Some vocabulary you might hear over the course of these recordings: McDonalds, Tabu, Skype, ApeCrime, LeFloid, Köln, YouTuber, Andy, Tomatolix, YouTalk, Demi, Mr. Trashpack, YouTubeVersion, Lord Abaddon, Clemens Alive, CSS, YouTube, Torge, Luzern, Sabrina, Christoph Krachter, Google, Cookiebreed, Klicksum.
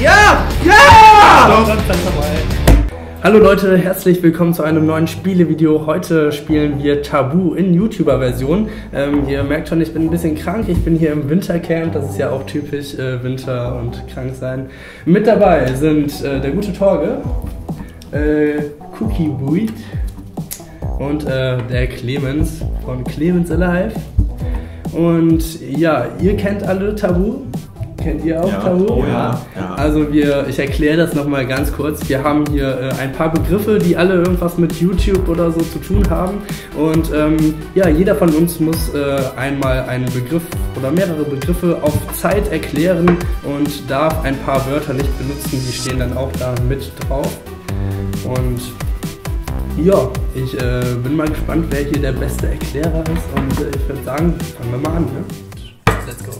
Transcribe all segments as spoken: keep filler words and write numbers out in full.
Ja! Ja! Hallo Leute, herzlich willkommen zu einem neuen Spielevideo. Heute spielen wir Tabu in YouTuber-Version. Ähm, ihr merkt schon, ich bin ein bisschen krank. Ich bin hier im Wintercamp, das ist ja auch typisch äh, Winter und krank sein. Mit dabei sind äh, der gute Torge, äh, Cookiebreed und äh, der Clemens von Clemens Alive. Und ja, ihr kennt alle Tabu. Kennt ihr auch ja, Tabu? Oh ja, ja. Also wir, ich erkläre das nochmal ganz kurz. Wir haben hier äh, ein paar Begriffe, die alle irgendwas mit YouTube oder so zu tun haben. Und ähm, ja, jeder von uns muss äh, einmal einen Begriff oder mehrere Begriffe auf Zeit erklären und darf ein paar Wörter nicht benutzen. Die stehen dann auch da mit drauf. Und ja, ich äh, bin mal gespannt, wer hier der beste Erklärer ist. Und äh, ich würde sagen, fangen wir mal an. Ne? Let's go.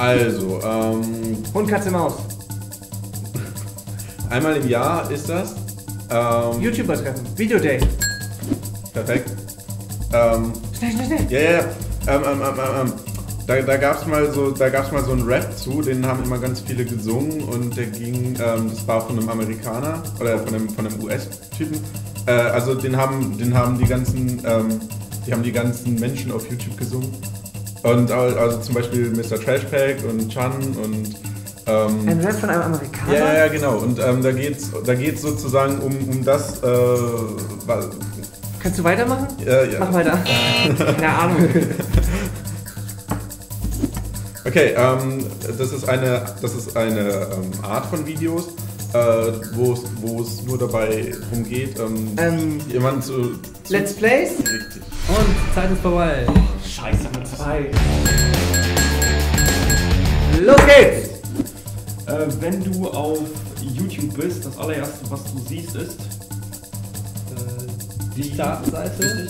Also, ähm, Hund, Katze, Maus. Einmal im Jahr ist das. Ähm, YouTuber-Treffen, Videoday. Perfekt. Ähm, schnell, schnell, schnell. Ja, ja, ja. Ähm, ähm, ähm, ähm. Da, da gab es mal, so, mal so einen Rap zu, den haben immer ganz viele gesungen und der ging, ähm, das war von einem Amerikaner oder von einem, von einem U S-Typen. Äh, also den haben, den haben die ganzen, ähm, die haben die ganzen Menschen auf YouTube gesungen. Und also zum Beispiel Mister Trashpack und Chan und... Ähm, ein Rap von einem Amerikaner? Ja, ja, genau. Und ähm, da geht es da geht's sozusagen um, um das... Äh, was, kannst du weitermachen? Ja, ja. Mach weiter. Keine Ahnung. Okay, ähm, das ist eine, das ist eine ähm, Art von Videos, äh, wo es nur dabei darum geht, ähm, ähm, jemanden zu... zu Let's Plays? Richtig. Und Zeit ist vorbei. Scheiße, mit zwei. Los geht's! Äh, wenn du auf YouTube bist, das allererste, was du siehst, ist äh, die Startseite.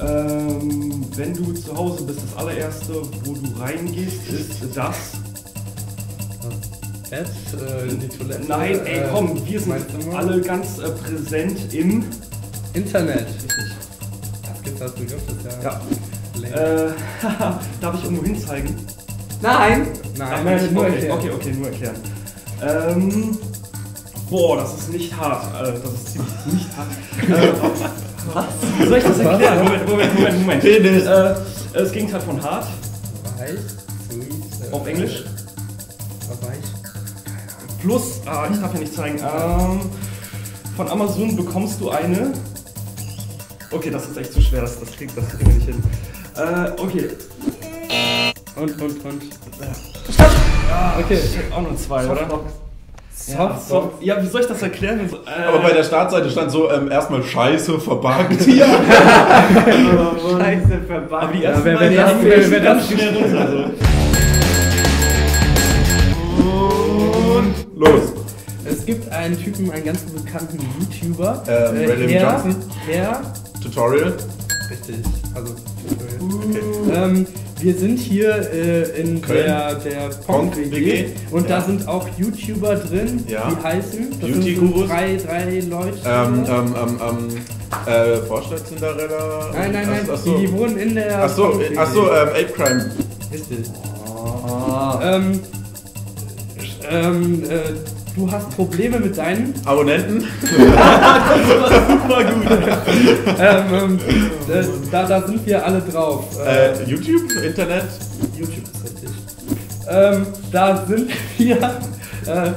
Ähm, wenn du zu Hause bist, das allererste, wo du reingehst, ist das. Ad, äh, in die Toilette. Nein, ey, komm, wir sind alle ganz äh, präsent im Internet. Richtig. Das Begriff ist ja, ja. Äh, darf ich irgendwo hinzeigen? Nein! Nein, Ach, nein nur okay, erklären. Okay, okay, nur erklären. Ähm, boah, das ist nicht hart. Äh, das ist ziemlich nicht hart. Äh, was? Soll ich das erklären? Moment, Moment, Moment, Moment. äh, das Gegenteil von hart. Weich, sweet. Auf Englisch? Weich. Plus, ah, ich darf ja nicht zeigen. Ähm, von Amazon bekommst du eine. Okay, das ist echt zu schwer, das, das kriegt das irgendwie nicht hin. Äh, okay. Und, und, und. Stopp! Ah, okay. Auch nur zwei, Soft oder? Softbox. Ja, ja, wie soll ich das erklären? Äh, Aber bei der Startseite stand so, ähm, erstmal Scheiße verbuggt. Ja. Scheiße verbuggt. Aber die erste ja, wäre ganz schnell runter. Also. Und los. Es gibt einen Typen, einen ganz bekannten YouTuber. Ähm, äh, William Johnson. Der Tutorial. Richtig, also Tutorial. Okay. Ähm, wir sind hier äh, in Köln. der, der Pong-W G und ja. Da sind auch YouTuber drin, ja. Die heißen, das sind so drei, drei Leute. Ähm, ähm, ähm, ähm, äh, Vorstadt Cinderella. Nein, nein, nein, ach, ach so. Die wohnen in der Ach so, ach so ähm, ApeCrime. Richtig. Oh. Ähm, ähm, äh, Du hast Probleme mit deinen Abonnenten? Das war super gut. ähm, äh, da, da sind wir alle drauf. Äh, YouTube? Internet? YouTube ist richtig. Ähm, da sind wir... Äh, also,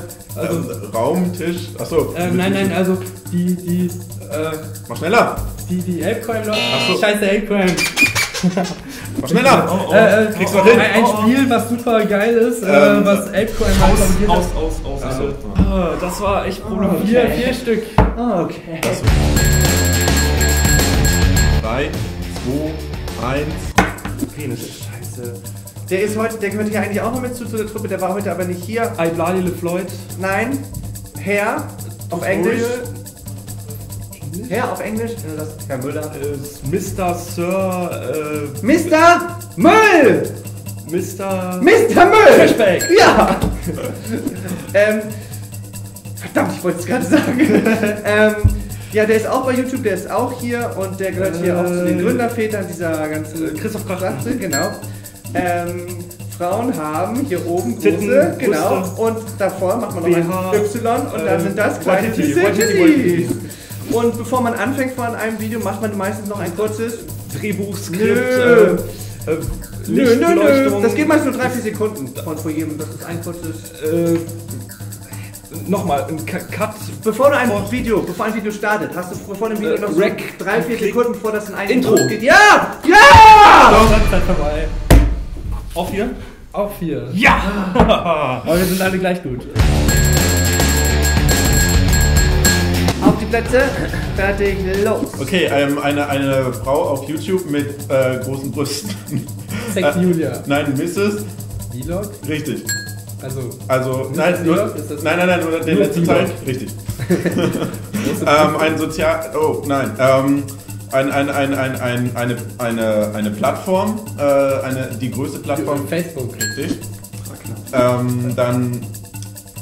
ähm, Raum, Tisch... Achso. Äh, nein, nein, also die... die äh, Mach schneller! Die, die ApeCrime-Leute... Achso. Scheiße, ApeCrime! Mach schneller! Oh, oh, äh, äh, kriegst du oh, hin! Ein, ein oh, oh. Spiel, was super geil ist, ähm, was ApeCrime hat. Aus, aus, aus, aus. Also. Ah, das war echt problematisch. Vier, okay. vier Stück. Ah, okay. Drei, zwei, eins. Penis. Scheiße. Der ist heute, der gehört hier eigentlich auch noch mit zu, zu der Truppe, der war heute aber nicht hier. Ibladi LeFloid. Nein. Herr. Auf Englisch. Englisch? Ja, auf Englisch. Das ist Herr Müller. Mister Sir... Äh, Mister Müll! Mister... Mister Müll! Trashback! Ja! ähm, verdammt, ich wollte es gerade sagen. ähm, ja, der ist auch bei YouTube, der ist auch hier und der gehört äh, hier auch zu den Gründervätern dieser ganzen... Christoph Krachter, genau. Ähm, Frauen haben hier oben große, Titten, genau, Buster. Und davor macht man noch ein Y und dann sind das kleine Titties. Und bevor man anfängt von einem Video, macht man meistens noch ein kurzes Drehbuchskript. Äh, nö, nö, nö, das geht meist nur drei, vier Sekunden von jedem, das ist ein kurzes... Äh, Nochmal, ein Cut. Bevor du ein Video, bevor ein Video startet, hast du vor dem Video äh, noch so drei, vier Sekunden, bevor das in ein Intro geht. Ja! Ja! So, dann ist das vorbei. Auf hier? Auf hier. Ja! Aber wir sind alle gleich gut. Auf die Plätze, fertig, los. Okay, ähm, eine, eine Frau auf YouTube mit äh, großen Brüsten. Sex Julia. Äh, nein, Missus Vlog? Richtig. Also, also nein, das nur, das nein, nein, nein, nur den letzten Teil, richtig. ähm, ein Sozial... Oh, nein. Ähm, ein, ein, ein, ein, ein, eine, eine, eine Plattform, äh, eine, die größte Plattform... Facebook. Richtig. Ähm, dann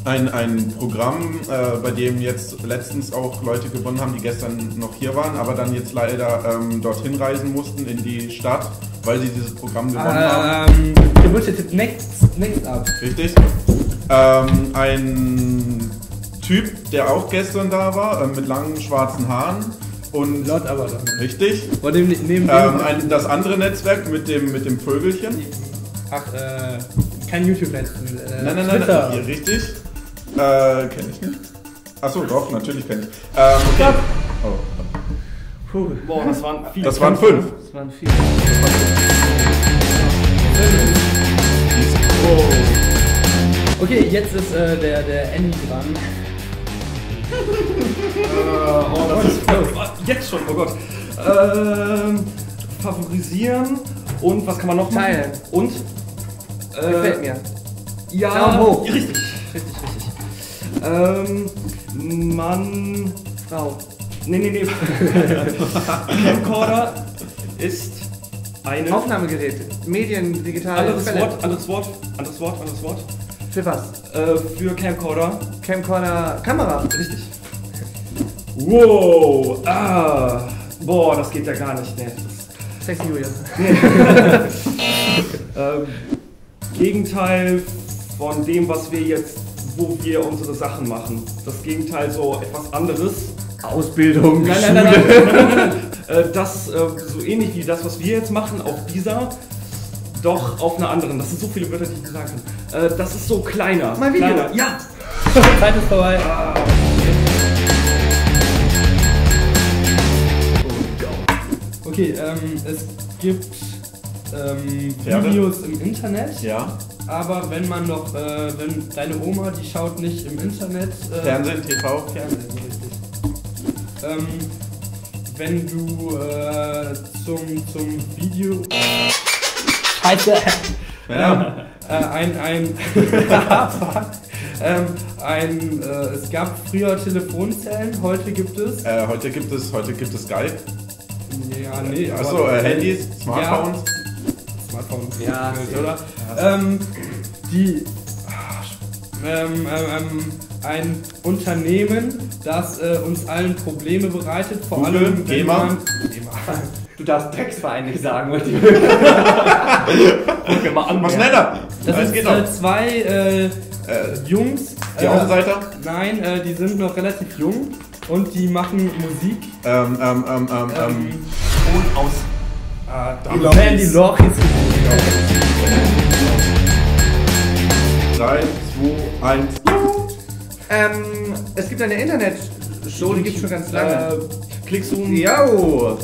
ein, ein Programm, äh, bei dem jetzt letztens auch Leute gewonnen haben, die gestern noch hier waren, aber dann jetzt leider ähm, dorthin reisen mussten, in die Stadt, weil sie dieses Programm gewonnen ähm, haben. Geburtstag next, next up. Richtig. Ähm, ein Typ, der auch gestern da war, äh, mit langen schwarzen Haaren. Und Lord Abaddon. Richtig. Und neben, neben ähm, ein, das andere Netzwerk mit dem, mit dem Vögelchen. Ach, äh, kein YouTube-Netzwerk. Äh, nein, nein, nein, nein, nein, richtig. Äh, kenn ich nicht. Achso, doch, natürlich kenn ich. Ähm, okay. Oh. Puh. Boah, das waren viele. Das waren fünf. Das waren viele. Das waren fünf. Okay, jetzt ist äh, der, der Andy dran. äh, oh, das ist, oh, jetzt schon, oh Gott. Ähm, favorisieren und was kann man noch machen? Teilen. Und? Äh, Gefällt mir. Ja, ja hoch. Richtig. Richtig, richtig. Ähm, Mann, Frau. Nee, nee, nee. Camcorder ist eine... Aufnahmegerät, Medien, digital... Anderes Fälle. Wort, anderes Wort, anderes Wort, anderes Wort. Für was? Äh, für Camcorder. Camcorder... Kamera. Richtig. Wow. Ah. Boah, das geht ja gar nicht. Nee. Sexy Julia. ähm, Gegenteil von dem, was wir jetzt... wo wir unsere Sachen machen. Das Gegenteil, so etwas anderes. Ausbildung, nein, nein, nein, nein, nein, nein. Das, so ähnlich wie das, was wir jetzt machen, auf dieser, doch auf einer anderen. Das sind so viele Wörter, die ich gesagt habe. Das ist so kleiner. Mein Video. Kleiner. Ja! Zeit ist vorbei. Ah, okay. Oh, okay, ähm, es gibt ähm, Videos im Internet. Ja. Aber wenn man noch, äh, wenn deine Oma, die schaut nicht im Internet... Äh, Fernsehen, T V. Fernsehen, richtig. Ähm, wenn du äh, zum, zum Video... Scheiße! Ja. Äh, ein, ein... ähm, ein, äh, es gab früher Telefonzellen, heute gibt es... Äh, heute gibt es, heute gibt es Skype. Ja, nee. Achso, äh, Handys, Smartphones. Ja. Ja, ja, oder? Ja. Ähm, die ähm, ähm, ein Unternehmen, das äh, uns allen Probleme bereitet, vor Google, allem wenn Gamer. Man, du darfst Drecksverein nicht sagen, weil die mach schneller! Das alles sind äh, zwei äh, äh, Jungs. Die äh, Außenseiter? Nein, äh, die sind noch relativ jung und die machen Musik. Ähm, ähm, ähm, ähm, ähm. Und aus. Ah, die Lochis. drei, zwei, eins. Ähm, es gibt eine Internet-Show, die gibt's schon ganz lange. Äh, Klicksum. Jau!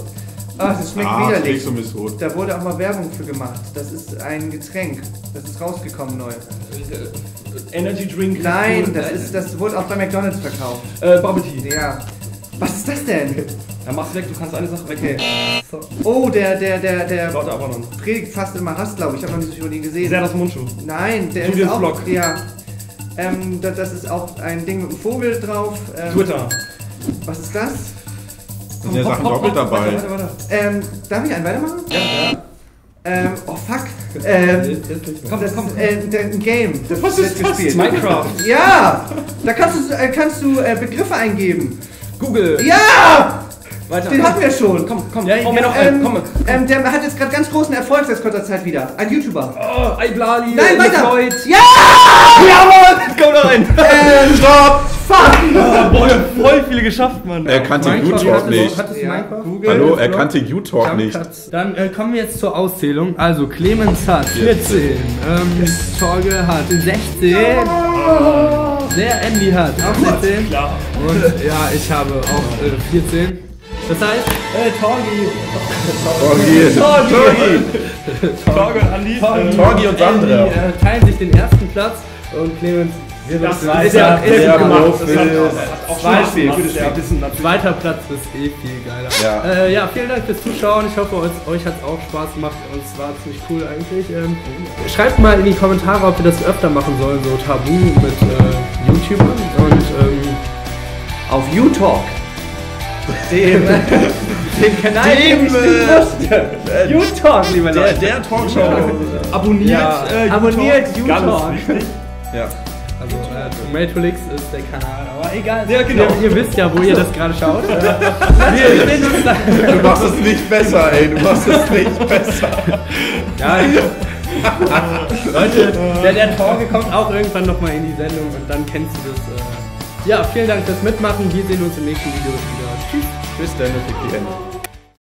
Ach, das schmeckt ah, widerlich. Klicksum ist rot. Da wurde auch mal Werbung für gemacht. Das ist ein Getränk. Das ist rausgekommen neu. Äh, Energy Drink. Nein, das, ist, das wurde auch bei McDonalds verkauft. Äh, Bubble Tea. Ja. Was ist das denn? Dann mach's weg, du kannst eine Sache wegnehmen. Okay. Oh, der, der, der, der. Lord Abaddon. Predigt fast immer Hass, glaube ich. Ich habe noch nicht so viel von ihm gesehen. Sehr das Mundschuh. Nein, der Julius ist auch. Der, ähm, das, das ist auch ein Ding mit einem Vogel drauf. Ähm, Twitter. Was ist das? Sind ja Sachen doppelt dabei. Warte, warte, warte. Ähm, darf ich einen weitermachen? Ja, ja. Ähm, oh fuck. Ähm, komm, das kommt. Äh, ein Game. Das Was ist das? Gespielt. Minecraft. Ja! Da kannst du, äh, kannst du äh, Begriffe eingeben. Google. Ja! Weiter. Den hatten wir schon. Komm, komm, ja, komm, ja, noch ähm, komm, komm. Ähm, der hat jetzt gerade ganz großen Erfolg seit kurzer Zeit wieder. Ein YouTuber. Oh, Eiblali. Nein, weiter. LeFloid. Ja! Jawohl! Komm da rein. Ähm, Stopp. Fuck. Oh, boah, voll viele geschafft, Mann. Er kannte YouTalk nicht. Hattest du ja. Google, Hallo, er kannte YouTalk nicht. Dann äh, kommen wir jetzt zur Auszählung. Also, Clemens hat vierzehn. Ähm, Torge hat sechzehn. Oh. Der Andy hat auch sechzehn. Klar. Und ja, ich habe auch äh, vierzehn. Das heißt, äh, Torgi. Torgi. Torgi. Torgi und Andi. Torgi und Sandra. Äh, teilen sich den ersten Platz und Clemens. Wir das ist ja, ja, ja, gemacht. Das hat auch Spaß gemacht. Zweiter Platz ist eh viel geiler. Ja. Äh, ja, vielen Dank fürs Zuschauen. Ich hoffe, euch hat es auch Spaß gemacht. Und es war ziemlich cool eigentlich. Ähm, schreibt mal in die Kommentare, ob wir das öfter machen sollen. So Tabu mit äh, YouTubern. Und ähm, auf YouTalk. Dem, den Kanal, dem, den ich äh, YouTalk, lieber Leute. Der, der Talkshow. Abonniert ja. äh, YouTalk. Abonniert YouTalk. Ja. Also, äh, Tomatolix ist der Kanal, aber egal. Ja, genau. Ja, ihr wisst ja, wo ihr das gerade schaut. Du machst es nicht besser, ey. Du machst es nicht besser. Ja, Leute, der, der Torge kommt auch irgendwann nochmal in die Sendung und dann kennst du das. Äh ja, vielen Dank fürs Mitmachen. Wir sehen uns im nächsten Video wieder. Tschüss. Bis dann, das ist die Ende.